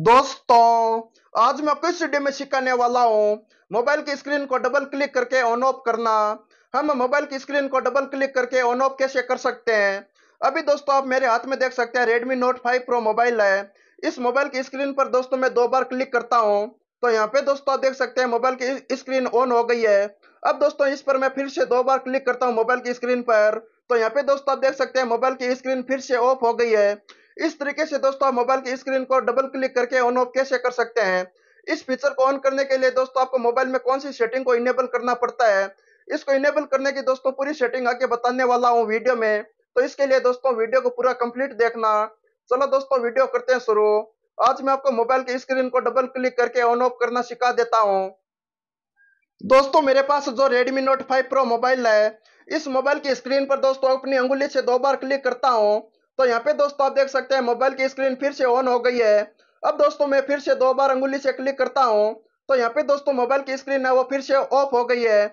दोस्तों आज मैं आपको इस वीडियो में सिखाने वाला हूँ मोबाइल की स्क्रीन को डबल क्लिक करके ऑन ऑफ करना। हम मोबाइल की स्क्रीन को डबल क्लिक करके ऑन ऑफ कैसे कर सकते हैं। अभी दोस्तों आप मेरे हाथ में देख सकते हैं Redmi Note 5 Pro मोबाइल है। इस मोबाइल की स्क्रीन पर दोस्तों मैं दो बार क्लिक करता हूँ तो यहाँ पे दोस्तों आप देख सकते हैं मोबाइल की स्क्रीन ऑन हो गई है। अब दोस्तों इस पर मैं फिर से दो बार क्लिक करता हूँ मोबाइल की स्क्रीन पर तो यहाँ पे दोस्तों आप देख सकते हैं मोबाइल की स्क्रीन फिर से ऑफ हो गई है। इस तरीके से दोस्तों आप मोबाइल की स्क्रीन को डबल क्लिक करके ऑन ऑफ कैसे कर सकते हैं। इस फीचर को ऑन करने के लिए दोस्तों आपको मोबाइल में कौन सी सेटिंग को इनेबल करना पड़ता है, इसको इनेबल करने की दोस्तों पूरी सेटिंग आके बताने वाला हूँ वीडियो में, तो इसके लिए दोस्तों वीडियो को पूरा कंप्लीट देखना। चलो दोस्तों वीडियो करते हैं शुरू। आज मैं आपको मोबाइल की स्क्रीन को डबल क्लिक करके ऑन ऑफ करना सिखा देता हूँ। दोस्तों मेरे पास जो Redmi Note 5 Pro मोबाइल है, इस मोबाइल की स्क्रीन पर दोस्तों अपनी अंगुली से दो बार क्लिक करता हूँ तो यहाँ पे दोस्तों आप देख सकते हैं मोबाइल की स्क्रीन फिर से ऑन हो गई है। अब दोस्तों मैं फिर से दो बार अंगुली से क्लिक करता हूँ तो यहाँ पे दोस्तों मोबाइल की स्क्रीन है वो फिर से ऑफ हो गई है।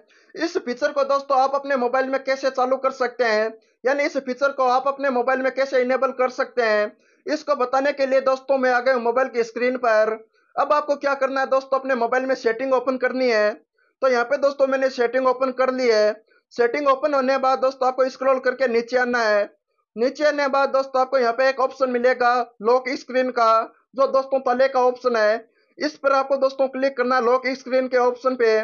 इस फीचर को दोस्तों आप अपने मोबाइल में कैसे चालू कर सकते हैं, यानी इस फीचर को आप अपने मोबाइल में कैसे इनेबल कर सकते हैं, इसको बताने के लिए दोस्तों मैं आ गया हूँ मोबाइल की स्क्रीन पर। अब आपको क्या करना है दोस्तों, अपने मोबाइल में सेटिंग ओपन करनी है। तो यहाँ पे दोस्तों मैंने सेटिंग ओपन कर ली है। सेटिंग ओपन होने के बाद दोस्तों आपको स्क्रॉल करके नीचे आना है। नीचे आने बाद दोस्तों आपको यहाँ पे एक ऑप्शन मिलेगा लॉक स्क्रीन का, जो दोस्तों तले का ऑप्शन है। इस पर आपको दोस्तों क्लिक करना लॉक स्क्रीन के ऑप्शन पे।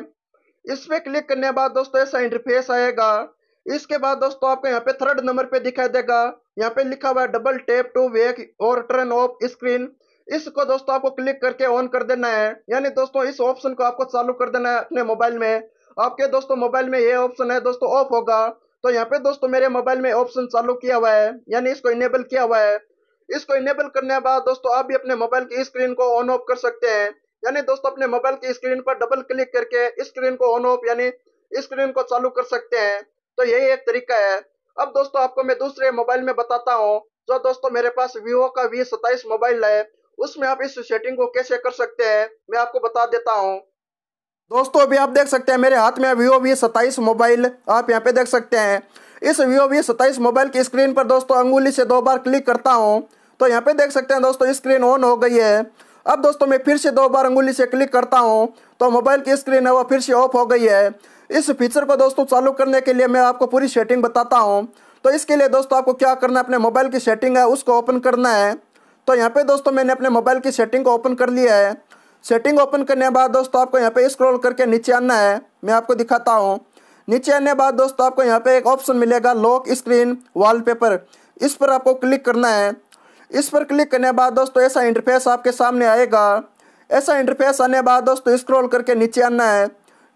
इस पे क्लिक करने बाद दोस्तों ऐसा इंटरफेस आएगा। इसके बाद दोस्तों आपको यहाँ पे थर्ड नंबर पे दिखाई देगा, यहाँ पे लिखा हुआ है डबल टैप टू वेक और टर्न ऑफ स्क्रीन। इसको दोस्तों आपको क्लिक करके ऑन कर देना है, यानी दोस्तों इस ऑप्शन को आपको चालू कर देना है अपने मोबाइल में। आपके दोस्तों मोबाइल में ये ऑप्शन है दोस्तों ऑफ होगा, तो यहाँ पे दोस्तों मेरे मोबाइल में ऑप्शन चालू किया हुआ है, यानी इसको इनेबल किया हुआ है। इसको इनेबल करने के बाद दोस्तों आप भी अपने मोबाइल की स्क्रीन को ऑन ऑफ कर सकते हैं, यानी दोस्तों अपने मोबाइल की स्क्रीन पर डबल क्लिक करके स्क्रीन को ऑन ऑफ यानी स्क्रीन को चालू कर सकते हैं। तो यही एक तरीका है। अब दोस्तों आपको मैं दूसरे मोबाइल में बताता हूँ, जो दोस्तों मेरे पास Vivo का V27 मोबाइल है, उसमें आप इस सेटिंग को कैसे कर सकते हैं मैं आपको बता देता हूँ। दोस्तों अभी आप देख सकते हैं मेरे हाथ में Vivo V27 मोबाइल, आप यहाँ पे देख सकते हैं। इस Vivo V27 मोबाइल की स्क्रीन पर दोस्तों अंगुली से दो बार क्लिक करता हूँ तो यहाँ पे देख सकते हैं दोस्तों स्क्रीन ऑन हो गई है। अब दोस्तों मैं फिर से दो बार अंगुली से क्लिक करता हूँ तो मोबाइल की स्क्रीन है वो फिर से ऑफ हो गई है। इस फीचर को दोस्तों चालू करने के लिए मैं आपको पूरी सेटिंग बताता हूँ। तो इसके लिए दोस्तों आपको क्या करना है, अपने मोबाइल की सेटिंग है उसको ओपन करना है। तो यहाँ पे दोस्तों मैंने अपने मोबाइल की सेटिंग को ओपन कर लिया है। सेटिंग ओपन करने के बाद दोस्तों आपको यहाँ पे स्क्रॉल करके नीचे आना है, मैं आपको दिखाता हूँ। नीचे आने के बाद दोस्तों आपको यहाँ पे एक ऑप्शन मिलेगा लॉक स्क्रीन वॉलपेपर, इस पर आपको क्लिक करना है। इस पर क्लिक करने के बाद दोस्तों ऐसा इंटरफेस आपके सामने आएगा। ऐसा इंटरफेस आने के बाद दोस्तों स्क्रॉल करके नीचे आना है।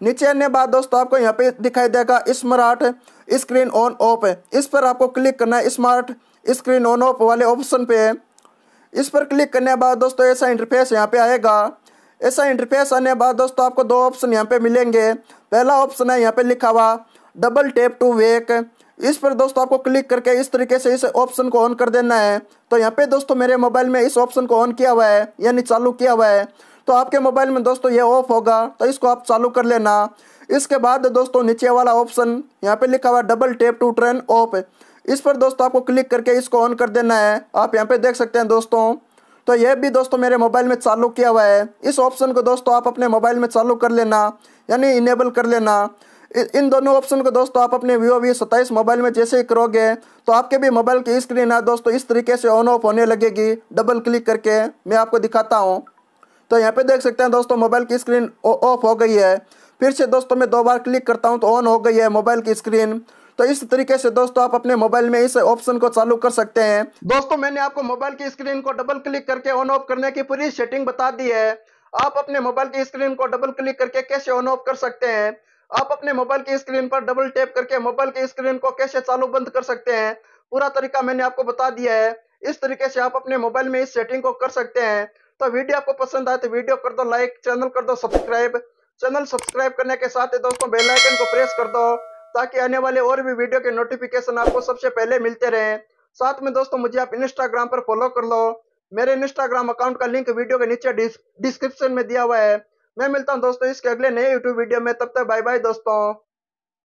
नीचे आने के बाद दोस्तों आपको यहाँ पे दिखाई देगा स्मार्ट स्क्रीन ऑन ऑफ, इस पर आपको क्लिक करना है स्मार्ट स्क्रीन ऑन ऑफ वाले ऑप्शन पे। इस पर क्लिक करने के बाद दोस्तों ऐसा इंटरफेस यहाँ पे आएगा। ऐसा इंटरफेस आने के बाद दोस्तों आपको दो ऑप्शन यहाँ पे मिलेंगे। पहला ऑप्शन है यहाँ पे लिखा हुआ डबल टैप टू वेक, इस पर दोस्तों आपको क्लिक करके इस तरीके से इस ऑप्शन को ऑन कर देना है। तो यहाँ पे दोस्तों मेरे मोबाइल में इस ऑप्शन को ऑन किया हुआ है, यानी चालू किया हुआ है। तो आपके मोबाइल में दोस्तों ये ऑफ होगा, तो इसको आप चालू कर लेना। इसके बाद दोस्तों नीचे वाला ऑप्शन यहाँ पे लिखा हुआ double tap to turn off, इस पर दोस्तों आपको क्लिक करके इसको ऑन कर देना है। आप यहाँ पे देख सकते हैं दोस्तों, तो यह भी दोस्तों मेरे मोबाइल में चालू किया हुआ है। इस ऑप्शन को दोस्तों आप अपने मोबाइल में चालू कर लेना, यानी इनेबल कर लेना। इन दोनों ऑप्शन को दोस्तों आप अपने Vivo V27 मोबाइल में जैसे ही करोगे तो आपके भी मोबाइल की स्क्रीन है दोस्तों इस तरीके से ऑन ऑफ होने लगेगी डबल क्लिक करके। मैं आपको दिखाता हूँ। तो यहाँ पे देख सकते हैं दोस्तों मोबाइल की स्क्रीन ऑफ हो गई है। फिर से दोस्तों मैं दो बार क्लिक करता हूँ तो ऑन हो गई है मोबाइल की स्क्रीन। तो इस तरीके से दोस्तों आप अपने मोबाइल में इस ऑप्शन को चालू कर सकते हैं। दोस्तों मैंने आपको मोबाइल की स्क्रीन को डबल क्लिक करके ऑन ऑफ करने की पूरी सेटिंग बता दी है। आप अपने मोबाइल की स्क्रीन को डबल क्लिक करके कैसे ऑन ऑफ कर सकते हैं, आप अपने मोबाइल की स्क्रीन पर डबल टैप करके मोबाइल की स्क्रीन को कैसे चालू बंद कर सकते हैं, पूरा तरीका मैंने आपको बता दिया है। इस तरीके से आप अपने मोबाइल में इस सेटिंग को कर सकते हैं। तो वीडियो आपको पसंद आए तो वीडियो कर दो लाइक, चैनल कर दो सब्सक्राइब। चैनल सब्सक्राइब करने के साथ ही दोस्तों बेल आइकन को प्रेस कर दो ताकि आने वाले और भी वीडियो के नोटिफिकेशन आपको सबसे पहले मिलते रहें। साथ में दोस्तों मुझे आप इंस्टाग्राम पर फॉलो कर लो, मेरे इंस्टाग्राम अकाउंट का लिंक वीडियो के नीचे डिस्क्रिप्शन में दिया हुआ है। मैं मिलता हूं दोस्तों इसके अगले नए यूट्यूब वीडियो में, तब तक बाय बाय दोस्तों।